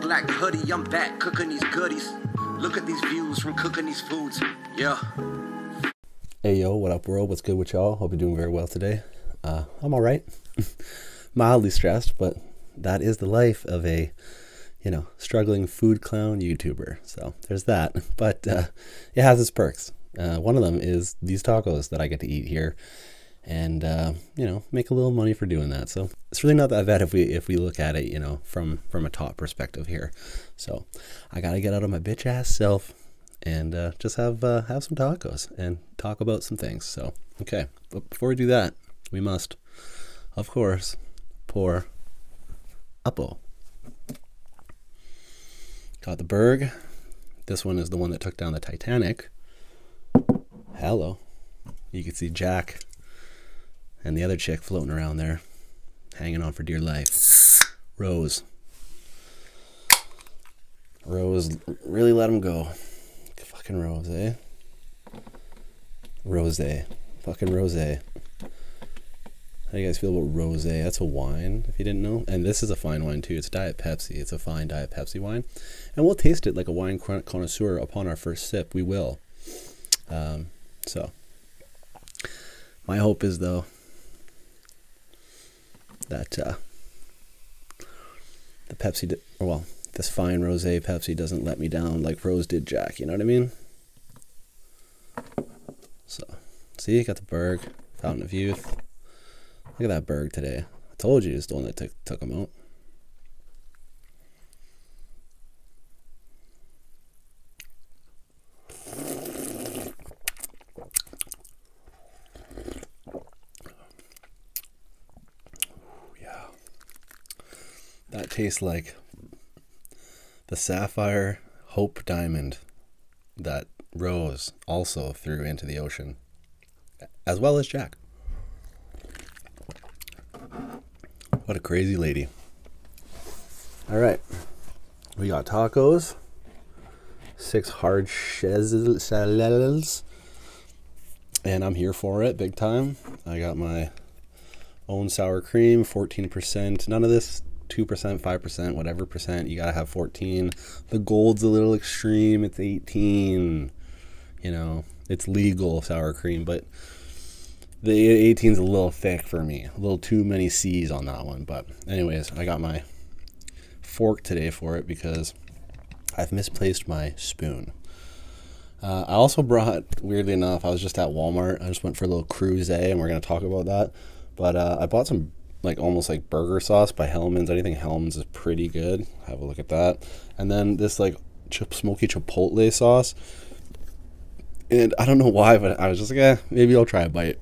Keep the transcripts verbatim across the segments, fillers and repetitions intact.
black hoodie, I'm back cooking these goodies. Look at these views from cooking these foods. Yeah. Hey yo, what up world? What's good with y'all? Hope you're doing very well today. Uh, I'm all right. Mildly stressed, but that is the life of a, you know, struggling food clown YouTuber. So there's that. But uh, it has its perks. Uh, one of them is these tacos that I get to eat here, and uh, you know, make a little money for doing that. So it's really not that bad if we if we look at it, you know, from from a top perspective here. So I gotta get out of my bitch ass self and uh, just have uh, have some tacos and talk about some things. So okay, but before we do that, we must, of course, pour Uppo. Got the Berg. This one is the one that took down the Titanic. Hello. You can see Jack and the other chick floating around there, hanging on for dear life. Rose. Rose really let him go. Fucking Rose, eh? Rose. Fucking Rose. How do you guys feel about rose? That's a wine, if you didn't know. And this is a fine wine, too. It's Diet Pepsi. It's a fine Diet Pepsi wine. And we'll taste it like a wine connoisseur upon our first sip. We will. Um, so, my hope is, though, that uh, the Pepsi, di or well, this fine rose Pepsi doesn't let me down like Rose did Jack. You know what I mean? So, see, you got the Berg, Fountain of Youth. Look at that Berg today. I told you it's the one that took, took him out. Yeah. That tastes like the sapphire hope diamond that Rose also threw into the ocean, as well as Jack. What a crazy lady. All right, we got tacos, six hard shizzles, and I'm here for it big time. I got my own sour cream, fourteen percent, none of this two percent, five percent, whatever percent, you gotta have fourteen. The gold's a little extreme, it's eighteen, you know, it's legal sour cream, but the eighteen's a little thick for me. A little too many C's on that one. But anyways, I got my fork today for it because I've misplaced my spoon. Uh, I also brought, weirdly enough, I was just at Walmart. I just went for a little cruise, and we're going to talk about that. But uh, I bought some, like, almost like burger sauce by Hellman's. Anything Hellman's is pretty good. Have a look at that. And then this, like, chip, smoky chipotle sauce. And I don't know why, but I was just like, eh, maybe I'll try a bite.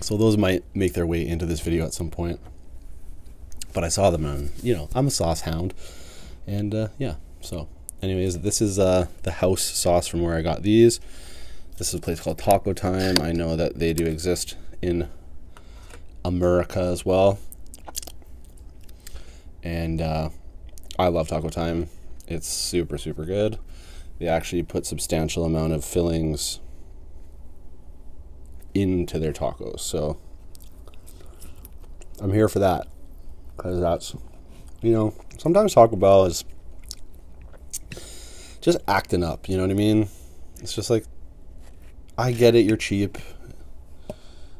So those might make their way into this video at some point. But I saw them on, you know, I'm a sauce hound. And uh, yeah, so anyways, this is uh, the house sauce from where I got these. This is a place called Taco Time. I know that they do exist in America as well. And uh, I love Taco Time. It's super, super good. They actually put substantial amount of fillings into their tacos, so I'm here for that, because that's, you know, sometimes Taco Bell is just acting up, you know what I mean? It's just like, I get it, you're cheap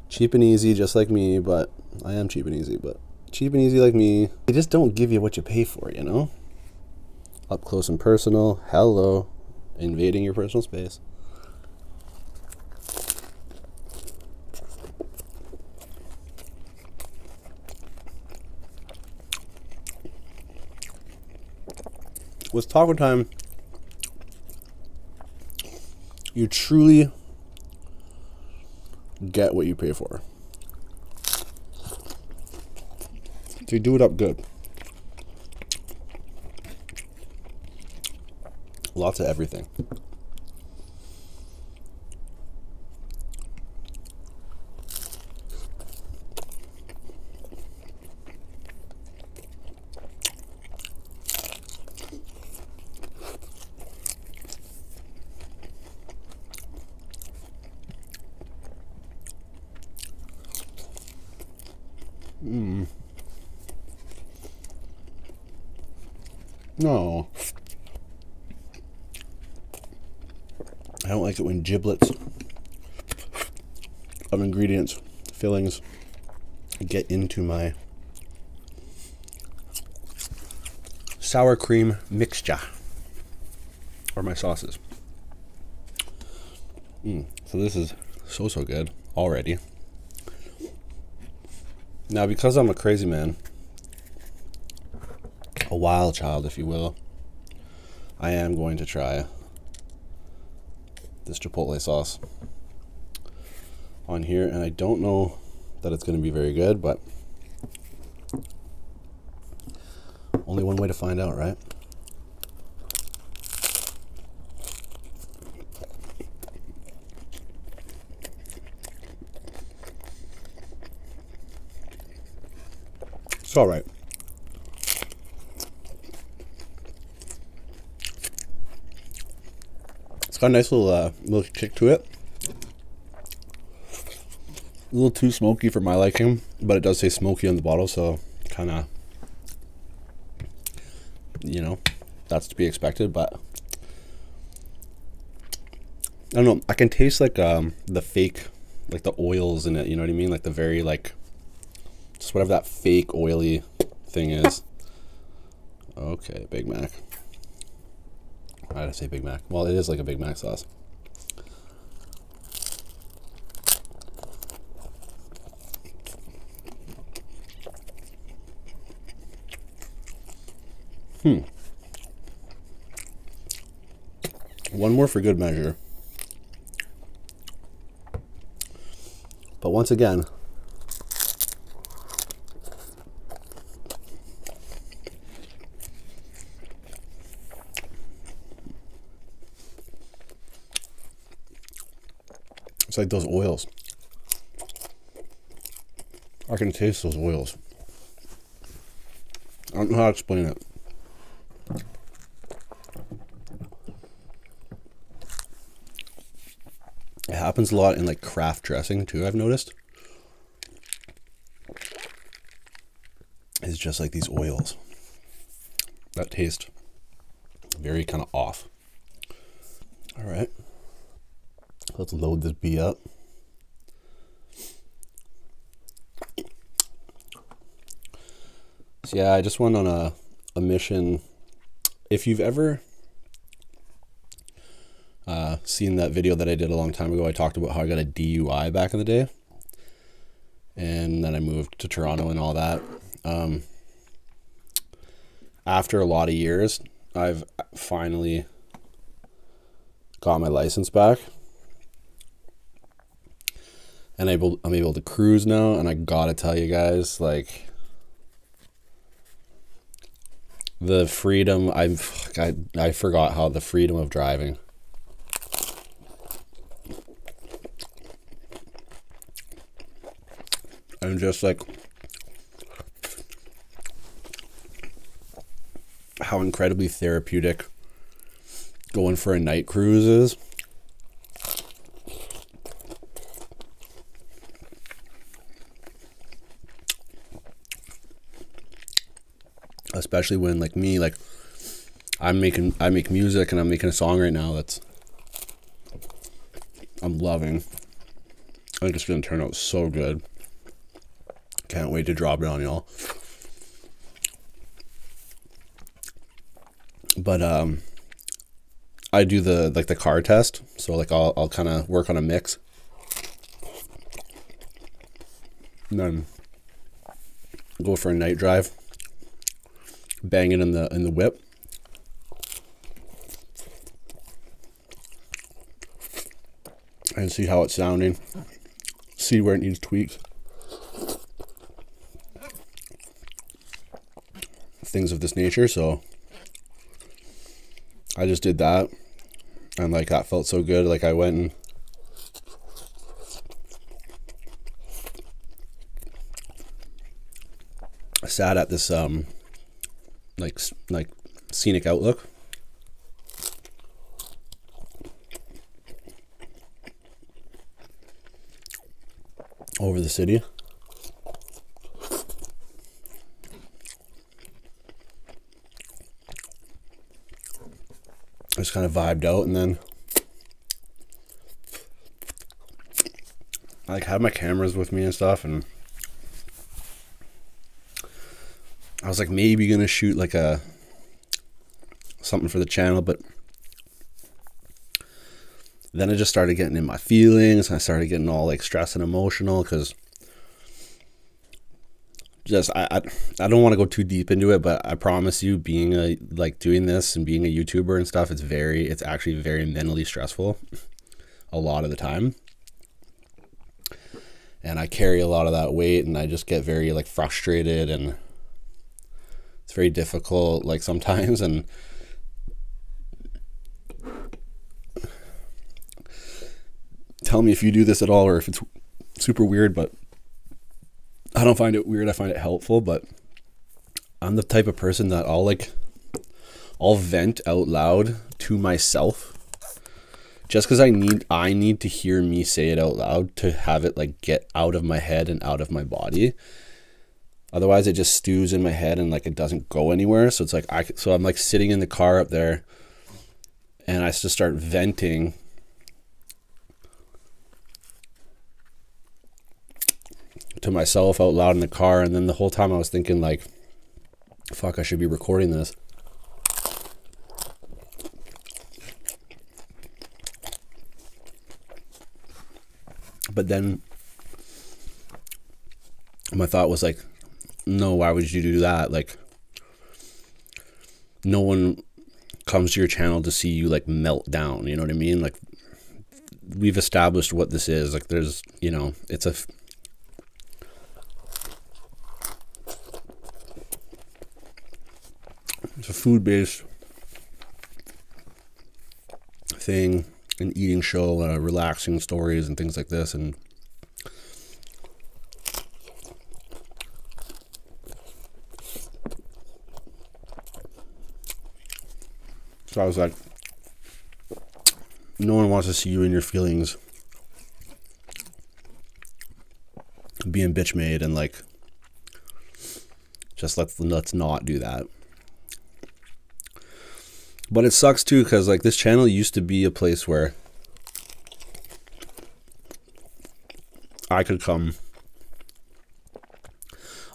cheap and easy, just like me, but I am cheap and easy, but cheap and easy like me, they just don't give you what you pay for, you know? Up close and personal. Hello, invading your personal space. With Taco Time, you truly get what you pay for. They do it up good. Lots of everything. No. I don't like it when giblets of ingredients, fillings, get into my sour cream mixture or my sauces. Mm, so this is so, so good already. Now, because I'm a crazy man, a wild child, if you will, I am going to try this chipotle sauce on here, and I don't know that it's going to be very good, but only one way to find out, right? It's all right. It's got a nice little uh, little kick to it. A little too smoky for my liking, but it does say smoky on the bottle, so kind of, you know, that's to be expected. But I don't know. I can taste like um, the fake, like the oils in it. You know what I mean? Like the very like just whatever that fake oily thing is. Okay, Big Mac. Why did I say Big Mac? Well, it is like a Big Mac sauce. Hmm. One more for good measure. But once again, like those oils. I can taste those oils. I don't know how to explain it. It happens a lot in like craft dressing too, I've noticed. It's just like these oils that taste very kind of off. All right. Let's load this bee up. So yeah, I just went on a, a mission. If you've ever uh, seen that video that I did a long time ago, I talked about how I got a D U I back in the day. And then I moved to Toronto and all that. Um, after a lot of years, I've finally got my license back. And able, I'm able to cruise now, and I gotta tell you guys, like, the freedom, I'm, I, I forgot how the freedom of driving. I'm just like, how incredibly therapeutic going for a night cruise is. Especially when, like me, like I'm making, I make music and I'm making a song right now that's I'm loving. I think it's gonna turn out so good. Can't wait to drop it on y'all. But um, I do the like the car test, so like I'll I'll kind of work on a mix, and then go for a night drive. Bang it in the in the whip. And see how it's sounding. See where it needs tweaks. Things of this nature, so I just did that. And like that felt so good. Like I went and I sat at this um like like scenic outlook, over the city. I just kind of vibed out, and then I like had my cameras with me and stuff, and I was like maybe gonna shoot like a something for the channel, but then I just started getting in my feelings. I started getting all like stressed and emotional because just I, I I don't want to go too deep into it, but I promise you, being a like doing this and being a YouTuber and stuff, it's very it's actually very mentally stressful a lot of the time. And I carry a lot of that weight, and I just get very like frustrated, and it's very difficult like sometimes, and tell me if you do this at all or if it's super weird, but I don't find it weird. I find it helpful, but I'm the type of person that I'll like I'll vent out loud to myself just because I need I need to hear me say it out loud to have it like get out of my head and out of my body. Otherwise, it just stews in my head and like it doesn't go anywhere. So it's like I so I'm like sitting in the car up there, and I just start venting. To myself out loud in the car, and then the whole time I was thinking like, fuck, I should be recording this. But then my thought was like, no, why would you do that? Like, no one comes to your channel to see you like melt down, you know what I mean? Like, we've established what this is. Like, there's, you know, it's a It's a food-based thing, an eating show, uh, relaxing stories and things like this. And so I was like, no one wants to see you in your feelings being bitch made, and like, just let's, let's not do that. But it sucks too, because like this channel used to be a place where I could come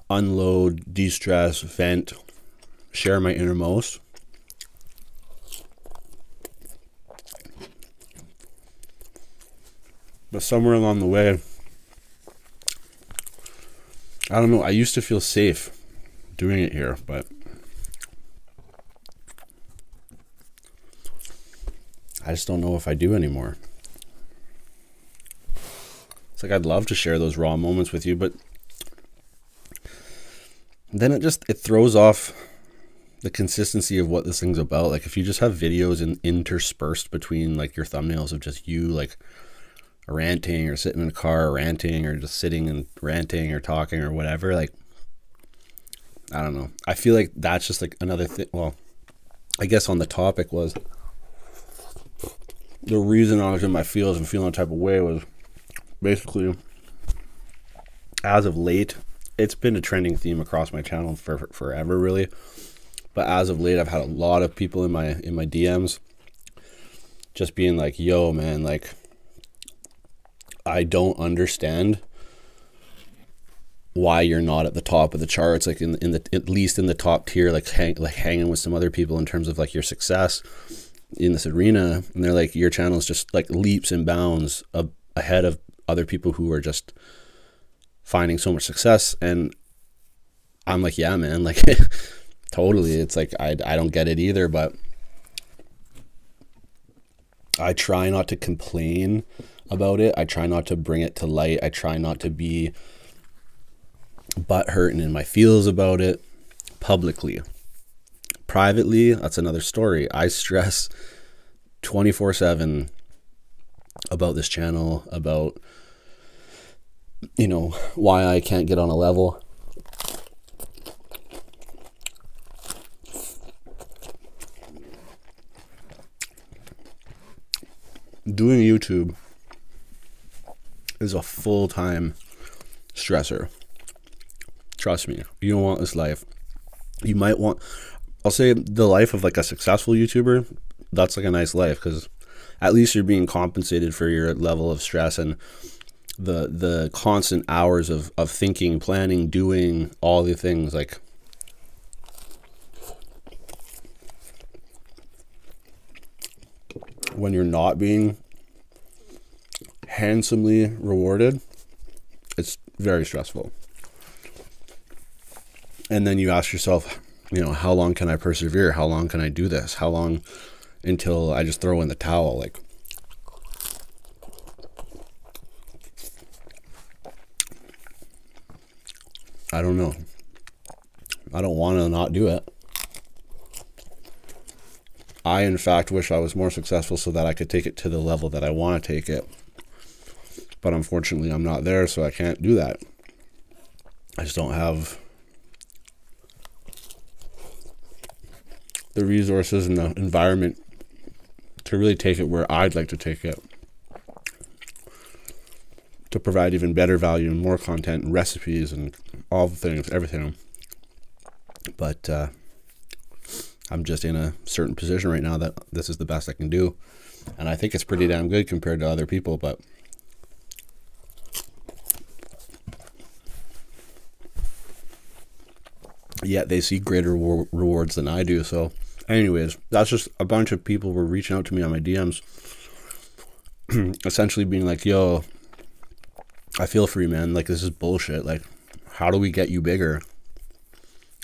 unload, de-stress, vent, share my innermost. But somewhere along the way, I don't know, I used to feel safe doing it here, but I just don't know if I do anymore. It's like, I'd love to share those raw moments with you, but then it just, it throws off the consistency of what this thing's about. Like, if you just have videos in, interspersed between like your thumbnails of just you like ranting or sitting in a car or ranting or just sitting and ranting or talking or whatever, like, I don't know. I feel like that's just like another thing. Well, I guess on the topic was, the reason I was in my feels and feeling a type of way was basically, as of late, it's been a trending theme across my channel for, for forever, really. But as of late, I've had a lot of people in my in my D Ms just being like, "Yo, man, like, I don't understand why you're not at the top of the charts, like in in the at least in the top tier, like hang, like hanging with some other people in terms of like your success." In this arena. And they're like, your channel is just like leaps and bounds ab ahead of other people who are just finding so much success. And I'm like, yeah, man, like totally. It's like, I, I don't get it either, but I try not to complain about it. I try not to bring it to light. I try not to be butthurt and in my feels about it publicly. Privately, that's another story. I stress twenty-four seven about this channel, about, you know, why I can't get on a level. Doing YouTube is a full-time stressor. Trust me, you don't want this life. You might want... I'll say the life of like a successful YouTuber that's like a nice life, because at least you're being compensated for your level of stress and the the constant hours of, of thinking, planning, doing all the things. Like, when you're not being handsomely rewarded, it's very stressful. And then you ask yourself, you know, how long can I persevere? How long can I do this? How long until I just throw in the towel? Like, I don't know. I don't want to not do it. I, in fact, wish I was more successful so that I could take it to the level that I want to take it. But unfortunately, I'm not there, so I can't do that. I just don't have the resources and the environment to really take it where I'd like to take it, to provide even better value and more content and recipes and all the things, everything. But uh, I'm just in a certain position right now that this is the best I can do. And I think it's pretty damn good compared to other people, but yet they see greater war rewards than I do. So anyways, that's just a bunch of people were reaching out to me on my D Ms, essentially being like, yo, I feel for you, man. Like, this is bullshit. Like, how do we get you bigger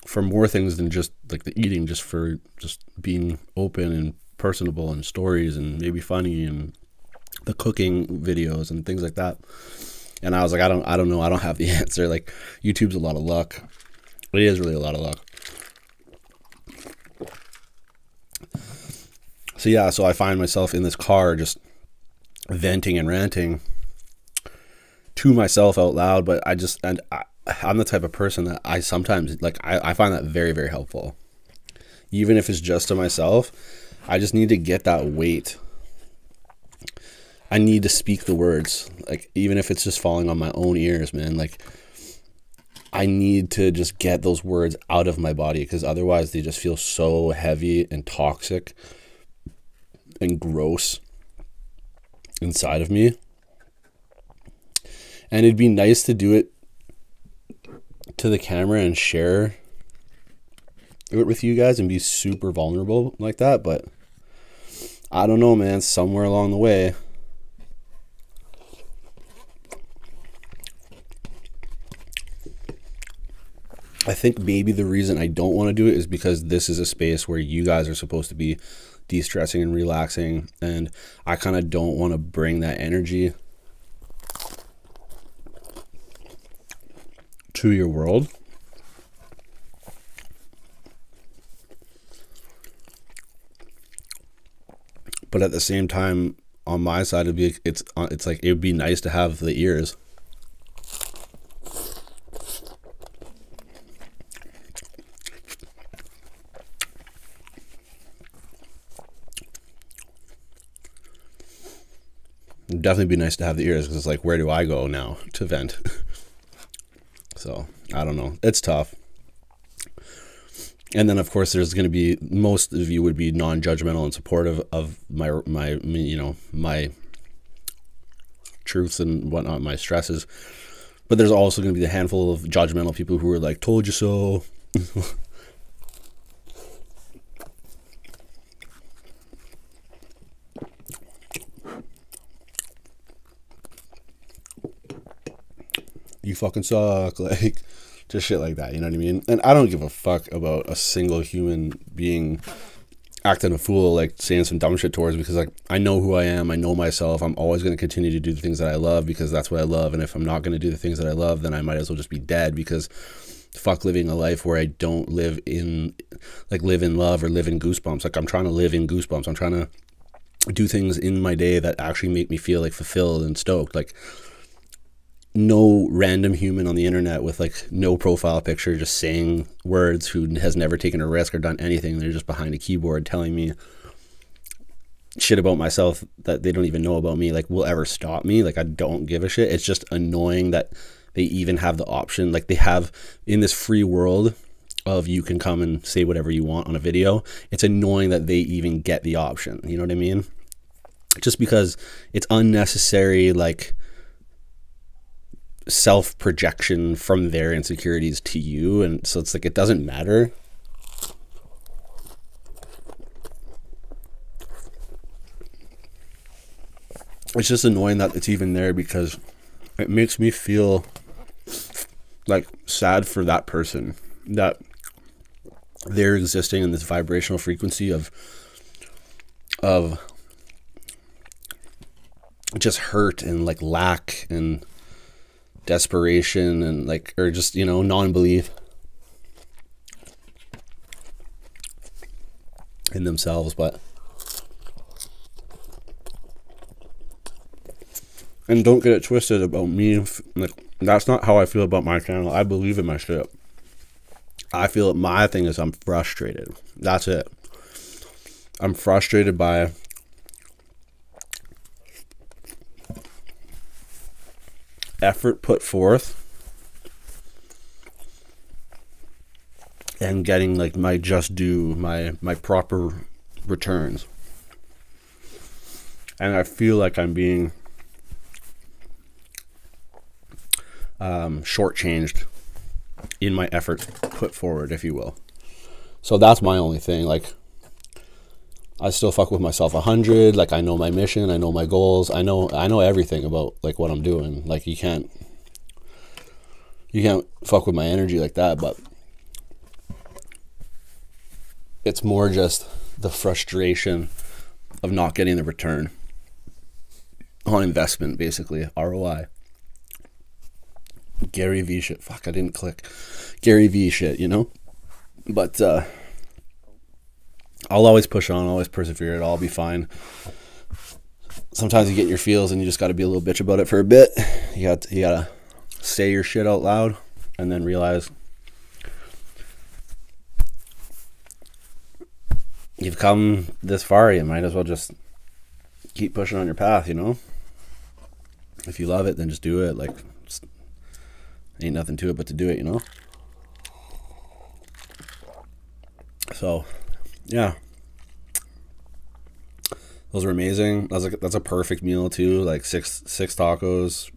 for more things than just like the eating, just for just being open and personable and stories and maybe funny and the cooking videos and things like that. And I was like, I don't, I don't know. I don't have the answer. Like, YouTube's a lot of luck. It is really a lot of luck. So yeah, so I find myself in this car just venting and ranting to myself out loud. But I just, and I, I'm the type of person that I sometimes, like, I, I find that very, very helpful. Even if it's just to myself, I just need to get that weight. I need to speak the words. Like, even if it's just falling on my own ears, man, like, I need to just get those words out of my body, because otherwise they just feel so heavy and toxic and gross inside of me. And it'd be nice to do it to the camera and share it with you guys and be super vulnerable like that. But I don't know, man, somewhere along the way, I think maybe the reason I don't want to do it is because this is a space where you guys are supposed to be de-stressing and relaxing. And I kind of don't want to bring that energy to your world. But at the same time, on my side, it'd be, it's it's like, it would be nice to have the ears. It'd definitely be nice to have the ears, because it's like, where do I go now to vent? So I don't know. It's tough. And then of course there's going to be, most of you would be non-judgmental and supportive of my, my, you know, my truths and whatnot, my stresses. But there's also going to be the handful of judgmental people who are like, told you so. You fucking suck, like, just shit like that, you know what I mean? And I don't give a fuck about a single human being acting a fool, like saying some dumb shit towards me, because like, I know who I am, I know myself. I'm always going to continue to do the things that I love, because that's what I love. And if I'm not going to do the things that I love, then I might as well just be dead, because fuck living a life where I don't live in, like, live in love or live in goosebumps. Like, I'm trying to live in goosebumps. I'm trying to do things in my day that actually make me feel like fulfilled and stoked. Like, no random human on the internet with like no profile picture just saying words, who has never taken a risk or done anything. They're just behind a keyboard telling me shit about myself that they don't even know about me, like, will ever stop me. Like, I don't give a shit. It's just annoying that they even have the option. Like, they have in this free world of you can come and say whatever you want on a video, it's annoying that they even get the option. You know what I mean? Just because it's unnecessary, like, self-projection from their insecurities to you. And so it's like, it doesn't matter. It's just annoying that it's even there, because it makes me feel like sad for that person, that they're existing in this vibrational frequency of of just hurt and like lack and desperation and like, or just, you know, non-belief in themselves. But and don't get it twisted about me. Like, that's not how I feel about my channel. I believe in my shit. I feel my thing is I'm frustrated. That's it. I'm frustrated by effort put forth and getting like my just due, my my proper returns. And I feel like I'm being um, shortchanged in my effort put forward, if you will. So that's my only thing. Like, I still fuck with myself a hundred. Like, I know my mission, I know my goals, I know I know everything about like what I'm doing. Like, you can't you can't fuck with my energy like that. But it's more just the frustration of not getting the return on investment, basically. R O I. Gary V shit. Fuck, I didn't click. Gary V shit, you know? But uh, I'll always push on, always persevere. It'll all be fine. Sometimes you get your feels and you just got to be a little bitch about it for a bit. You got to, you got to say your shit out loud and then realize you've come this far. You might as well just keep pushing on your path, you know? If you love it, then just do it. Like, ain't nothing to it but to do it, you know? So, yeah. Those are amazing. That's a, that's a perfect meal, too. Like, six six tacos.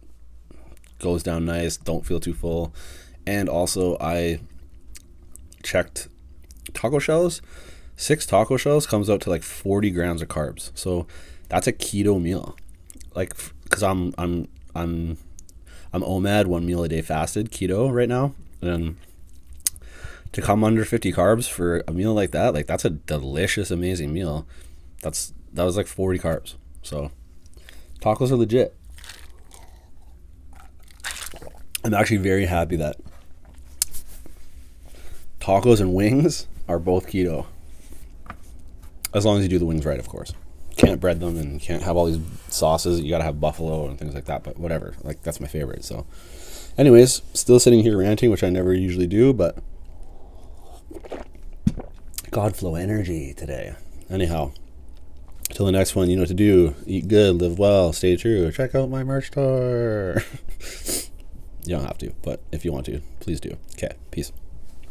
Goes down nice. Don't feel too full. And also, I checked taco shells. Six taco shells comes out to, like, forty grams of carbs. So, that's a keto meal. Like, because I'm... I'm... I'm I'm O M A D, one meal a day fasted, keto right now. And to come under fifty carbs for a meal like that, like, that's a delicious, amazing meal. That's, that was like forty carbs. So tacos are legit. I'm actually very happy that tacos and wings are both keto. As long as you do the wings right, of course. Can't bread them and can't have all these sauces. You gotta have buffalo and things like that, but whatever. Like, that's my favorite. So anyways, still sitting here ranting, which I never usually do, but God flow energy today. Anyhow, till the next one, you know what to do. Eat good, live well, stay true. Check out my merch store. You don't have to, but if you want to, please do. Okay, peace.